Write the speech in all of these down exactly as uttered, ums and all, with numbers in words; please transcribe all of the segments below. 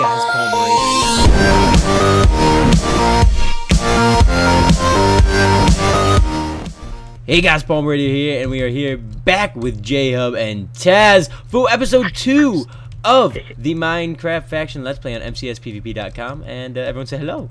guys, Palmerater. Hey guys, Palmerater here, and we are here back with J-Hub and Taz for episode two of the Minecraft faction Let's Play on m c s p v p dot com, and uh, everyone say hello.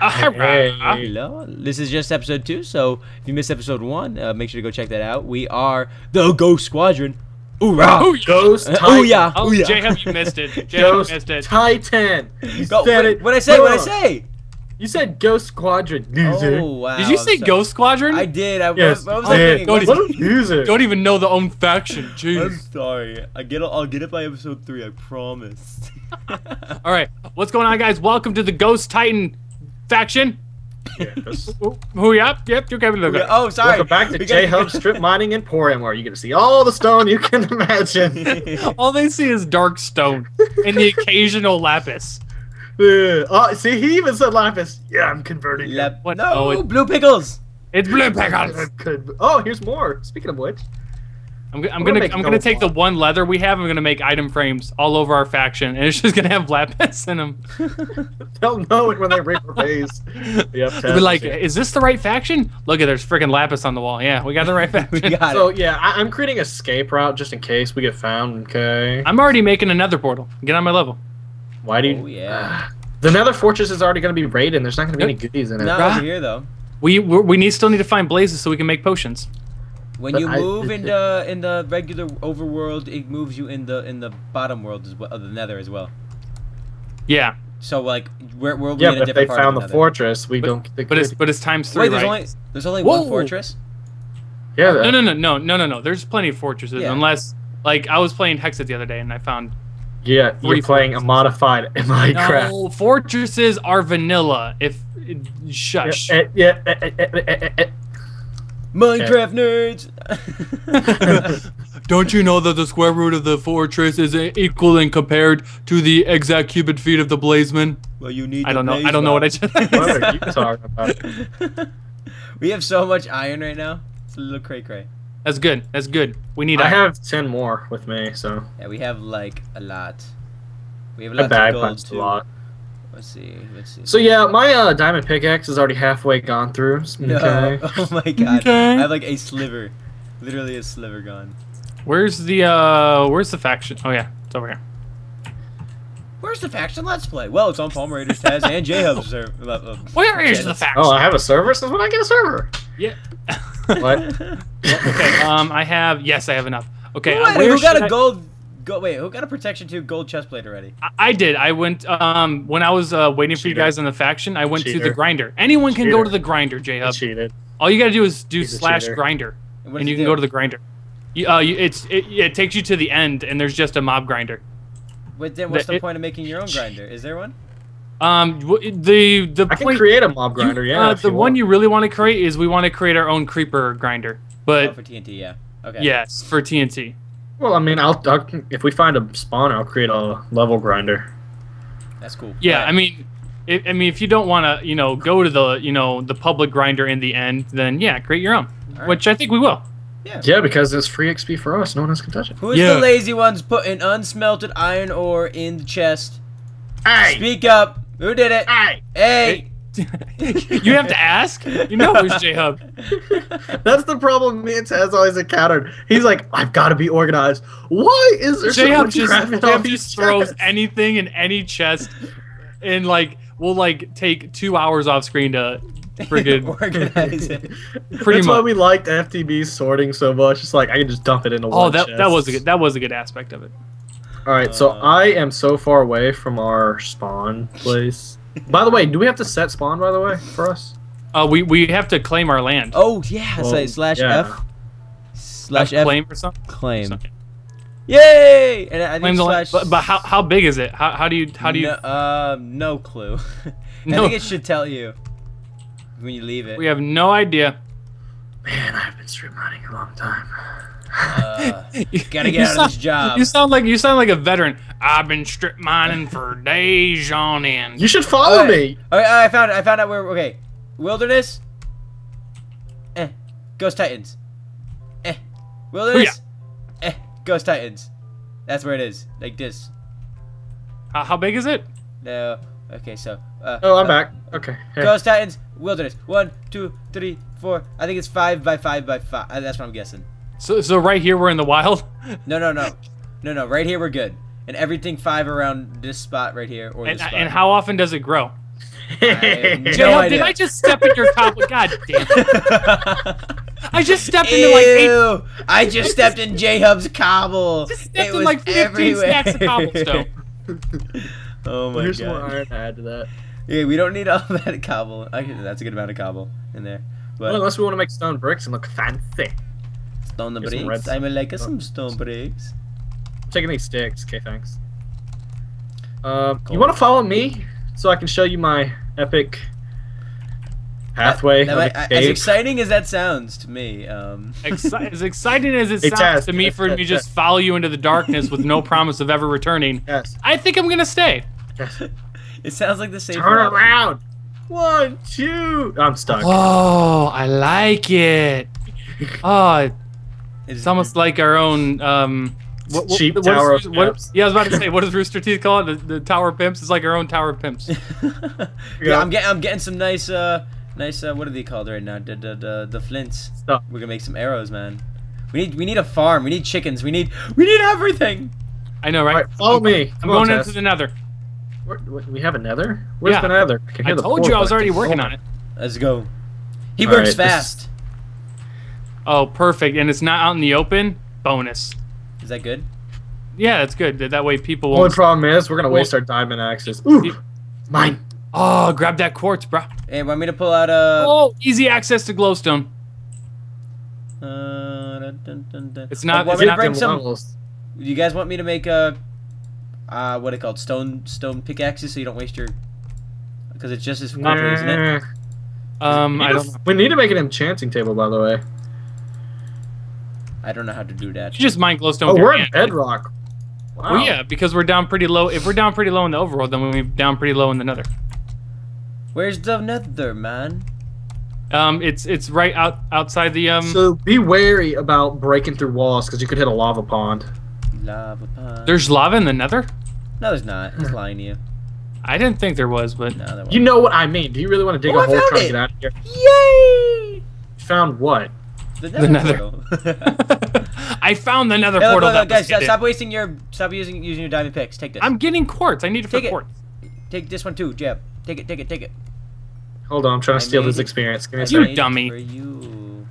Hey. Hello. This is just episode two, so if you missed episode one, uh, make sure to go check that out. We are the Ghost Squadron. Ooh-rah! Ghost Titan. Oh yeah. Oh yeah. J-Hub, you missed it. J-Hub missed it. Titan. You Go, said wait, it. What I say? What I say? You said Ghost Squadron. Loser. Oh wow. Did you say so, Ghost Squadron? I did. I yes, was. I was like, don't, what a loser. Don't even know the own faction. Jeez. I'm sorry. I get. I'll get it by episode three. I promise. All right. What's going on, guys? Welcome to the Ghost Titan faction. Yeah, oh, oh, yep, yep, you can look. Oh, sorry. Welcome back to J-Hub Strip Mining Emporium, where you're gonna see all the stone you can imagine. All they see is dark stone and the occasional lapis. Yeah. Oh, see, he even said lapis. Yeah, I'm converting. Lap what? No, oh, it blue pickles. It's blue pickles. Oh, here's more. Speaking of which, I'm, I'm gonna, I'm gonna, I'm gonna take the one leather we have. I'm gonna make item frames all over our faction, and it's just gonna have lapis in them. They'll know it when they rape our base. They'll be like, "Is this the right faction? Look at there's freaking lapis on the wall. Yeah, we got the right faction. We got so it. yeah, I, I'm creating an escape route just in case we get found. Okay. I'm already making another portal. Get on my level. Why do you? Oh, yeah. Uh, the Nether Fortress is already gonna be raided, and there's not gonna be any goodies in it. Not over here though. We we, we need still need to find blazes so we can make potions. When but you move I, in the in the regular overworld, it moves you in the in the bottom world as well, the Nether as well. Yeah. So like we're we're yeah, in but a different if they part found the nether. fortress, we but, don't. But it's but it's times three. Wait, there's right? only there's only Whoa. one fortress. Yeah. No, no, no, no, no, no, no. There's plenty of fortresses, yeah. unless like I was playing Hexit the other day and I found. Yeah, you're playing fortresses. a modified Minecraft. No, fortresses are vanilla. If shush. Yeah. yeah, yeah, yeah, yeah, yeah. Minecraft nerds! Don't you know that the square root of the fortress is equal and compared to the exact cubic feet of the blazeman? Well, you need. I don't know. I don't know what I just. What are you talking about? We have so much iron right now. It's a little cray cray. That's good. That's good. We need. I iron. have ten more with me, so. Yeah, we have like a lot. We have a lot of gold too. A lot. Let's see, let's see. So yeah, my uh, diamond pickaxe is already halfway gone through. No. Okay. Oh my god. Okay. I have like a sliver. Literally a sliver gone. Where's the uh where's the faction? Oh yeah, it's over here. Where's the faction Let's Play? Well, it's on Palmerater's, Taz, and J-Hub's server. Uh, Where is Janice. the faction? Oh, I have a server since when I get a server. Yeah. What? Okay, um I have yes, I have enough. Okay, wait, um, who got a I... gold Go, wait, who got a protection two gold chestplate already? I, I did. I went um when I was uh, waiting Cheater. for you guys in the faction. I went Cheater. to the grinder. Anyone Cheater. can go to the grinder, J-Hub. All you gotta do is do He's slash grinder, and, and you can do? go to the grinder. You, uh, you, it's it, it takes you to the end, and there's just a mob grinder. But then what's the, the it, point of making your own grinder? Is there one? Um, the the I can point, create a mob grinder. You, yeah, uh, the you one you really want to create is we want to create our own creeper grinder. But oh, for T N T, yeah. Okay. Yes, for T N T. Well, I mean, I'll, I'll if we find a spawn, I'll create a level grinder. That's cool. Yeah, right. I mean, if, I mean, if you don't want to, you know, go to the, you know, the public grinder in the end, then yeah, create your own, right. which I think we will. Yeah. Yeah, because it's free X P for us. No one else can touch it. Who's yeah. the lazy ones putting unsmelted iron ore in the chest? Aye. Speak up. Who did it? Aye. Hey. You have to ask. You know who's J-Hub. That's the problem me and Taz always encountered. He's like, I've got to be organized. Why is there J-Hub just, J-Hub just throws anything in any chest, and like we'll like take two hours off screen to friggin' organize it. Pretty That's much. why we liked F T B sorting so much. It's like I can just dump it into oh, one. Oh, that chest. that was a good that was a good aspect of it. All right, uh, so I am so far away from our spawn place. By the way, do we have to set spawn, by the way, for us? Uh, we, we have to claim our land. Oh, yeah. Well, so, slash yeah. F. Slash F. Claim or something? Claim. Something. Yay! And I think slash... But, but how, how big is it? How, how do you... How do you... No, uh, no clue. I no. think it should tell you when you leave it. We have no idea. Man, I've been stream mining a long time. Uh, gotta get out sound, of this job. You sound like you sound like a veteran. I've been strip mining for days on end. You should follow all right. me. All right, all right, I found it. I found out where. Okay, wilderness. Eh, Ghost Titans. Eh, wilderness. Oh, yeah. Eh, Ghost Titans. That's where it is. Like this. Uh, how big is it? No. Okay, so. Uh, oh, I'm uh, back. Okay. Hey. Ghost Titans Wilderness. One, two, three, four. I think it's five by five by five. Uh, that's what I'm guessing. So, so right here we're in the wild. No, no, no, no, no. Right here we're good. And everything five around this spot right here or and, this spot. And how often does it grow? I no J-Hub, did I just step in your top? God damn it. I just stepped into Ew, like eight... I just stepped in J-Hub's cobble. Just stepped it in like fifteen everywhere. Stacks of cobblestone. Oh my Here's god. Here's more iron to add to that. Yeah, we don't need all that cobble. I can, that's a good amount of cobble in there. But well, unless we want to make stone bricks and look fancy. Stone the bricks? I mean, like some stone bricks. I'm taking these sticks. Okay, thanks. Um, cool. You want to follow me so I can show you my epic... Pathway. That, that might, as exciting as that sounds to me. Um. Exci as exciting as it hey, sounds Taz, to me Taz, for Taz, me Taz. Just follow you into the darkness with no promise of ever returning. Taz. I think I'm gonna stay. It sounds like the same. Turn problem. Around. One, two. I'm stuck. Oh, I like it. Oh, it's almost like our own. Um, what, what, Cheap what Tower is, of what, Pimps. Yeah, I was about to say, what does Rooster Teeth call it? The, the Tower of Pimps. It's like our own Tower of Pimps. Yeah, yeah, I'm getting. I'm getting some nice. Uh, Nice. Uh, what are they called right now? The the the, the flints. Stop. We're gonna make some arrows, man. We need we need a farm. We need chickens. We need we need everything. I know, right? right follow I'm, me. I'm going into the Nether. Where, we have a Nether. Where's yeah. the Nether? I, can hear I the told you I was already working on it. Let's go. He All works right, fast. This... Oh, perfect. And it's not out in the open. Bonus. Is that good? Yeah, that's good. That way people won't. Only problem is we're gonna waste our diamond axes. Ooh, mine. Oh, grab that quartz, bro. Hey, want me to pull out a... Oh, easy access to glowstone. Uh, dun, dun, dun, dun. It's not... Oh, it's not some... You guys want me to make a... Uh, what it called? Stone stone pickaxes so you don't waste your... Because it's just as... Nah. Isn't it? Um, I don't know. We need to make an enchanting table, by the way. I don't know how to do that. You just mine glowstone. Oh, we're in bedrock. Wow. Well, yeah, because we're down pretty low. If we're down pretty low in the overworld, then we're down pretty low in the Nether. Where's the Nether, man? Um, it's it's right out outside the um. So be wary about breaking through walls because you could hit a lava pond. Lava pond. There's lava in the Nether? No, there's not. He's lying to you. I didn't think there was, but no, there wasn't. You know what I mean? Do you really want to dig oh, a I hole trying it. to get out of here? Yay! Found what? The Nether. The Nether. I found the Nether no, portal. No, no, that guys, was stop wasting your stop using using your diamond picks. Take this. I'm getting quartz. I need it take for it. quartz. Take this one too, Jeb. Take it, take it, take it. Hold on, I'm trying I to steal this experience. Give me a second. You dummy. You.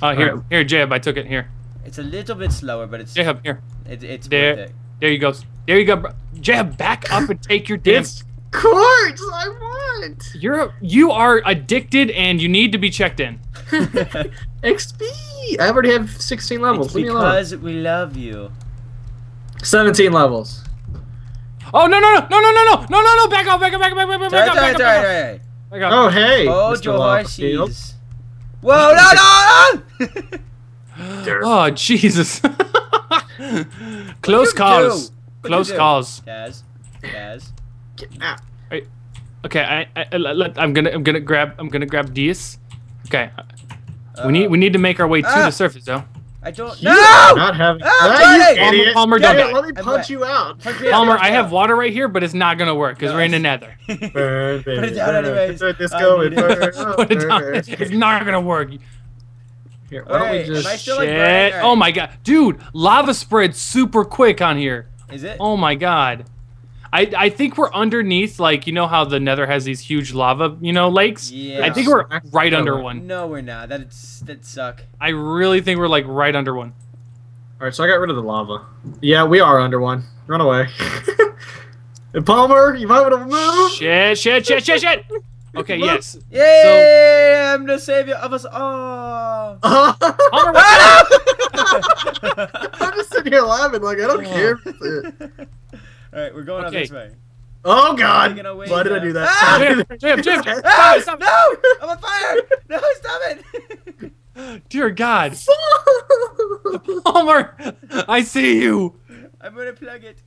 Oh, here, right. here, J-Hub, I took it here. It's a little bit slower, but it's... J-Hub, here. It, it's there, perfect. There you go. There you go, bro. J-Hub, back up and take your damn... It's quartz I want! You're, you are addicted, and you need to be checked in. X P! I already have sixteen levels. It's Leave because me alone. we love you. seventeen levels. Oh no no no no no no no no no no back up back up back up back up back up back up back up. Oh hey. Oh your horses. Whoa no no. Oh Jesus. Close calls. Close calls. Taz. Taz. Get out. Okay, I I I'm gonna I'm gonna grab I'm gonna grab Diaz. Okay. We need we need to make our way to the surface though. I don't you no! Are not having ah, no, you Palmer, Palmer yeah, let me punch you out. Punch me Palmer, out. I have water right here, but it's not gonna work because no, we're in the Nether. Burn, baby. Put it down anyways. Put this going. Put it down. It's not gonna work. Here, why right. don't we just shit? Like right? Oh my god, dude! Lava spreads super quick on here. Is it? Oh my god. I, I think we're underneath, like, you know how the Nether has these huge lava, you know, lakes? Yeah. I think we're right no, under one. No, we're not. That's, that'd suck. I really think we're, like, right under one. All right, so I got rid of the lava. Yeah, we are under one. Run away. Palmer, you might want to move. Shit, shit, shit, shit, shit. Okay, yes. Yay, so, I'm the savior of us all. Palmer, I'm just sitting here laughing, like, I don't care. All right, we're going okay. up this way. Oh God! Why down. did I do that? Ah! Ah! Jim, Jim, Jim! Ah! Stop it, stop it. No! I'm on fire! No, stop it! Dear God! Palmer, I see you. I'm gonna plug it.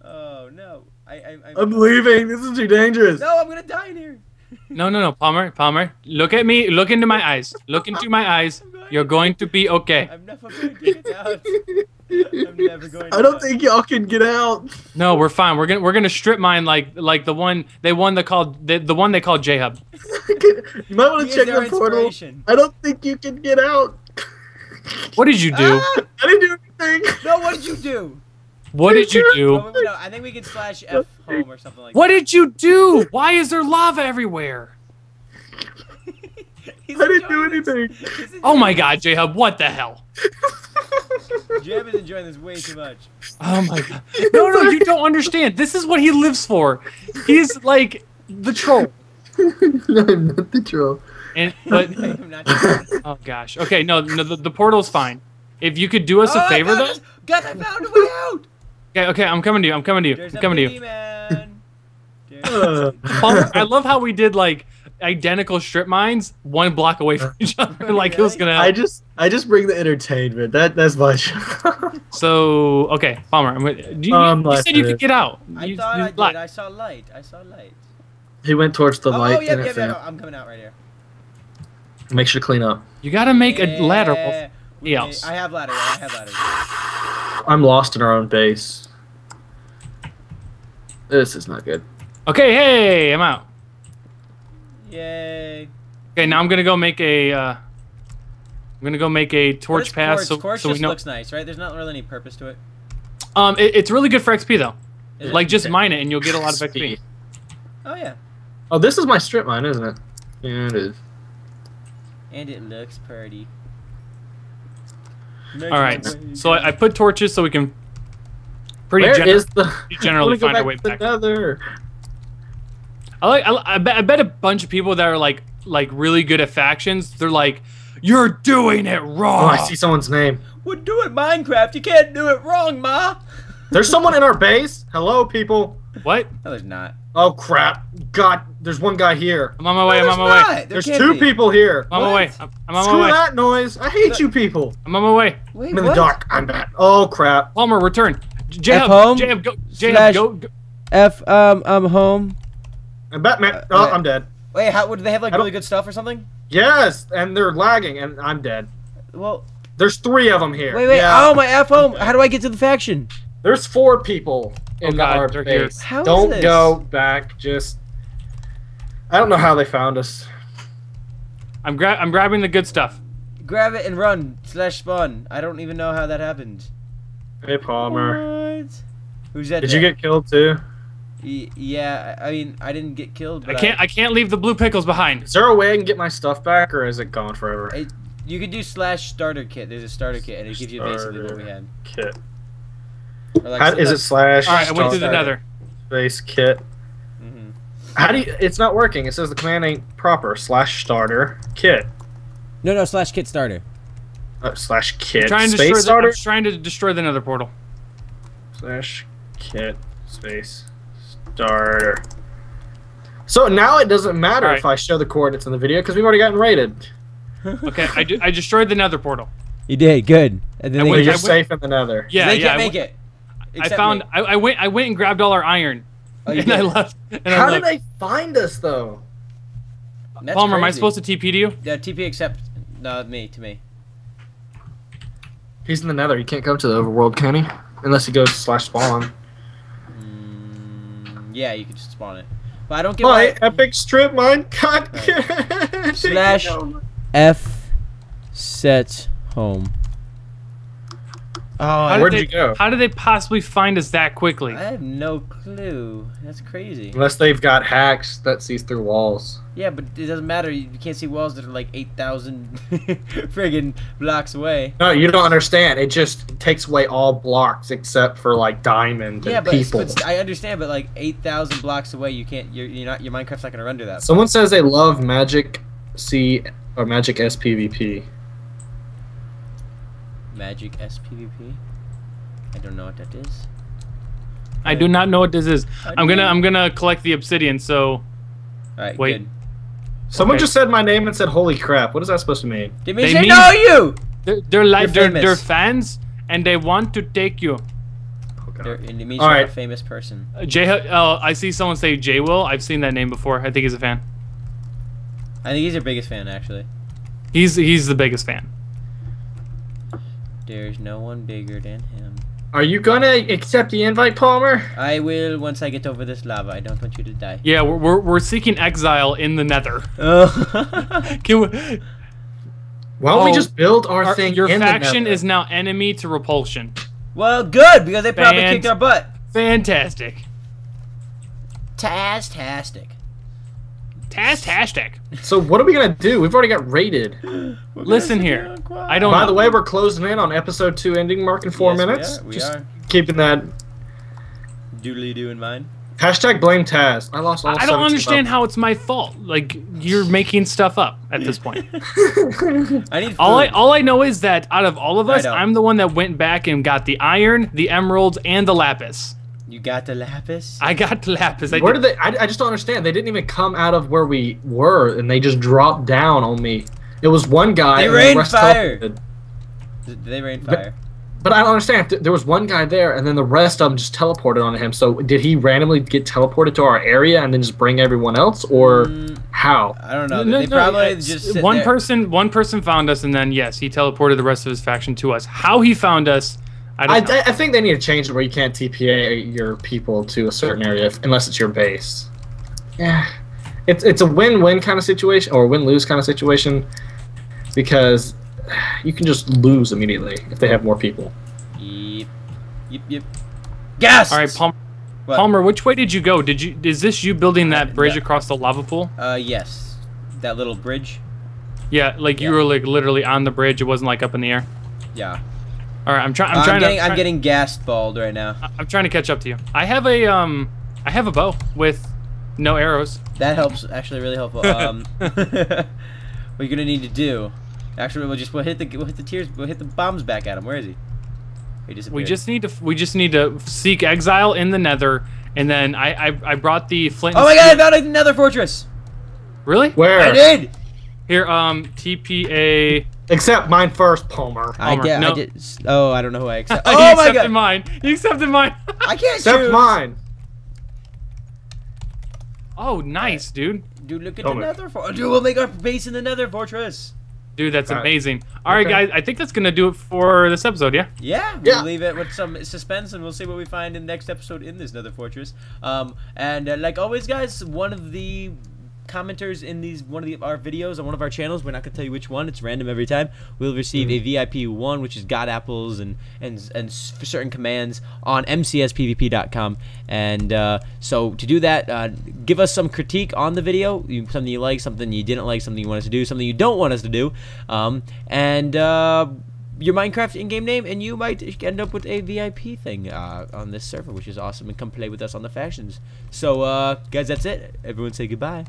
Oh no! I, I, I'm, I'm leaving. This is too dangerous. No, I'm gonna die in here. No, no, no, Palmer, Palmer. Look at me. Look into my eyes. Look into my eyes. You're going to be okay. I'm never going to get out. I'm never going to I don't out. think y'all can get out. No, we're fine. We're gonna we're gonna strip mine like like the one they won the call the, the one they called J-Hub. You might want to check the portal. I don't think you can get out. What did you do? Ah! I didn't do anything. No, what did you do? What did you do? Oh, no, I think we can slash F home or something like that. What did you do? Why is there lava everywhere? I didn't do anything. Oh my god, J-Hub, what the hell? J-Hub is enjoying this way too much. Oh my god. No, no, you don't understand. This is what he lives for. He's like the troll. No, I'm not the troll. And, but, oh gosh. Okay, no, no the, the portal's fine. If you could do us oh, a favor, though. God, I found a way out. Okay, okay, I'm coming to you. I'm coming to you. There's I'm coming to you. Man. Palmer, I love how we did like identical strip mines, one block away from each other. Like really? It was gonna. Happen. I just, I just bring the entertainment. That, that's my show. So, okay, Palmer, I'm with you. You, um, you said you could get out. I you, thought you I light. did. I saw light. I saw light. He went towards the oh, light. Oh yeah, yeah, yeah. No, I'm coming out right here. Make sure to clean up. You gotta make yeah. a ladder. We, else. I have ladder. I have ladder. I'm lost in our own base. This is not good. Okay, hey, I'm out. Yay. Okay, now I'm gonna go make a. Uh, I'm gonna go make a torch path. Torch, so, torch so just we know. looks nice, right? There's not really any purpose to it. Um, it, it's really good for X P though. Is like it? just mine it and you'll get a lot of X P. Oh yeah. Oh, this is my strip mine, isn't it? Yeah, it is. And it looks pretty. All right, so I, I put torches so we can pretty Where is the... generally find our way back. Another. I like. I, I, bet, I bet a bunch of people that are like, like really good at factions. They're like, "You're doing it wrong." Oh, I see someone's name. We're doing Minecraft. You can't do it wrong, Ma. There's someone in our base. Hello, people. What? No, there's not. Oh crap! God, there's one guy here. I'm on my way. No, I'm on my way. There there's two be. people here. I'm on my way. I'm on Screw my way. Screw that noise! I hate the... you people. I'm on my way. Wait, I'm in what? the dark. I'm back. Oh crap! Palmer, return. J-Hub, J-Hub, go. J-Hub, go, go. F um I'm home. I'm Batman. Uh, oh, I'm dead. Wait, how would they have like really good stuff or something? Yes, and they're lagging, and I'm dead. Well, there's three of them here. Wait, wait. Yeah. Oh my F home. How do I get to the faction? There's four people in oh God, our base. How is don't this? go back. Just I don't know how they found us. I'm gra I'm grabbing the good stuff. Grab it and run slash spawn. I don't even know how that happened. Hey Palmer. What? Who's that? Did there? you get killed too? Y yeah. I mean, I didn't get killed. But I can't. I... I can't leave the blue pickles behind. Is there a way I can get my stuff back, or is it gone forever? I, you could do slash starter kit. There's a starter kit, and it starter gives you basically what we had. Kit. Like how, is it slash? All right, I went through the nether. Base kit. Mm-hmm. How do you? It's not working. It says the command ain't proper. Slash starter kit. No, no. Slash kit starter. Uh, slash kit. I'm trying to space starter. The, I'm trying to destroy the nether portal. Slash kit space starter. So now it doesn't matter right. if I show the coordinates in the video because we've already gotten raided. Okay, I do, I destroyed the nether portal. You did good. And then you're safe in the nether. Yeah, they yeah, can't make it. Except I found. I, I went. I went and grabbed all our iron, oh, and did? I left. And How I left. did they find us though? That's Palmer, crazy. am I supposed to T P to you? Yeah, T P except no me to me. He's in the Nether. He can't come to the overworld, can he? Unless he goes slash spawn. Mm, yeah, you can just spawn it. But I don't get my, my epic strip mine. God. Right. slash F set home. Oh, where did you go? How did they possibly find us that quickly? I have no clue. That's crazy. Unless they've got hacks that sees through walls. Yeah, but it doesn't matter. You can't see walls that are like eight thousand friggin' blocks away. No, you don't understand. It just takes away all blocks except for like diamond yeah, and but, people. Yeah, but I understand. But like eight thousand blocks away, you can't. You're, you're not. Your Minecraft's not gonna run to that. Someone says they love Magic C or Magic S P V P. Magic S P V P. I don't know what that is. I do not know what this is. I'm gonna I'm gonna collect the obsidian. So, all right, wait. Good. Someone okay. just said my name and said, "Holy crap! What is that supposed to mean?" They, they mean, know you. They're, they're like they're, they're fans and they want to take you. Oh, it means all you're right. a famous person. Uh, J. Uh, I see someone say J-Will. I've seen that name before. I think he's a fan. I think he's your biggest fan, actually. He's he's the biggest fan. There's no one bigger than him. Are you gonna accept the invite, Palmer? I will once I get over this lava. I don't want you to die. Yeah, we're we're, we're seeking exile in the Nether. Oh. Can we? Why don't oh, we just build our, our thing? Your in faction the nether. is now enemy to repulsion. Well, good because they probably Fant kicked our butt. Fantastic. Taz-tastic. Taz-tastic. So what are we gonna do? We've already got raided. Listen here. I don't. By know. the way, we're closing in on episode two ending mark in four yes, minutes. We are. We Just are. keeping that doodly do in mind. Hashtag blame Taz. I lost. All I don't understand how it's my fault. Like you're making stuff up at this point. I need. Food. All I all I know is that out of all of us, I'm the one that went back and got the iron, the emeralds, and the lapis. You got the lapis? I got the lapis. I where did they? I, I just don't understand. They didn't even come out of where we were, and they just dropped down on me. It was one guy. They rained fire. They rained fire. But, but I don't understand. There was one guy there, and then the rest of them just teleported onto him. So did he randomly get teleported to our area and then just bring everyone else, or mm, how? I don't know. No, they no, probably no, just one there. person. One person found us, and then yes, he teleported the rest of his faction to us. How he found us? I, I, I think they need to change it where you can't T P A your people to a certain area if, unless it's your base. Yeah, it's it's a win-win kind of situation or win-lose kind of situation because you can just lose immediately if they have more people. Yep, yep, yep. Gas. All right, Palmer. What? Palmer, which way did you go? Did you is this you building that bridge uh, across the lava pool? Uh, yes, that little bridge. Yeah, like yeah. you were like literally on the bridge. It wasn't like up in the air. Yeah. All right, I'm, try I'm uh, trying. I'm getting, to, I'm, try I'm getting gassed bald right now. I'm trying to catch up to you. I have a um, I have a bow with no arrows. That helps, actually, really helpful. Um, what you're gonna need to do, actually, we'll just we'll hit the we'll hit the tears we'll hit the bombs back at him. Where is he? He disappeared. We just need to we just need to seek exile in the Nether, and then I I, I brought the flint. And oh my God! I found a Nether fortress. Really? Where? I did. Here, um, T P A. Accept mine first, Palmer. I, did, no. I did. Oh, I don't know who I accept. Oh you my accepted God. mine. You accepted mine. I can't accept choose. mine. Oh, nice, dude. Dude, look at oh, the Nether Fortress. Dude, we'll make our base in the Nether Fortress. Dude, that's All right. amazing. All okay. right, guys. I think that's gonna do it for this episode. Yeah. Yeah. We'll yeah. leave it with some suspense, and we'll see what we find in the next episode in this Nether Fortress. Um, and uh, like always, guys, one of the commenters in these one of the, our videos on one of our channels, we're not gonna tell you which one, it's random every time, we'll receive mm-hmm. a V I P one, which is God apples and and and certain commands on m c s p v p dot com. And uh, so to do that, uh, give us some critique on the video, you, something you like, something you didn't like, something you want us to do, something you don't want us to do, um, and uh, your Minecraft in-game name, and you might end up with a V I P thing uh, on this server, which is awesome. And come play with us on the factions. So uh, guys, that's it. Everyone say goodbye.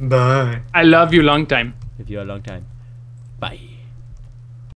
Bye. I love you long time. If you're a long time. Bye.